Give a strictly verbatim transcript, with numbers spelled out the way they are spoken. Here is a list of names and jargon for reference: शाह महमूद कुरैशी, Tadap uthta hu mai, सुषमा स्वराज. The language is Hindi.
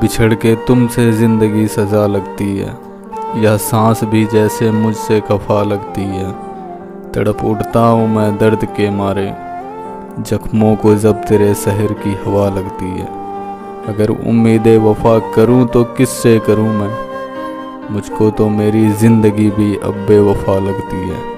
बिछड़ के तुमसे ज़िंदगी सज़ा लगती है, यह सांस भी जैसे मुझसे कफा लगती है। तड़प उठता हूँ मैं दर्द के मारे, जख्मों को जब तेरे शहर की हवा लगती है। अगर उम्मीद वफा करूँ तो किससे करूँ मैं, मुझको तो मेरी ज़िंदगी भी अब बेवफा लगती है।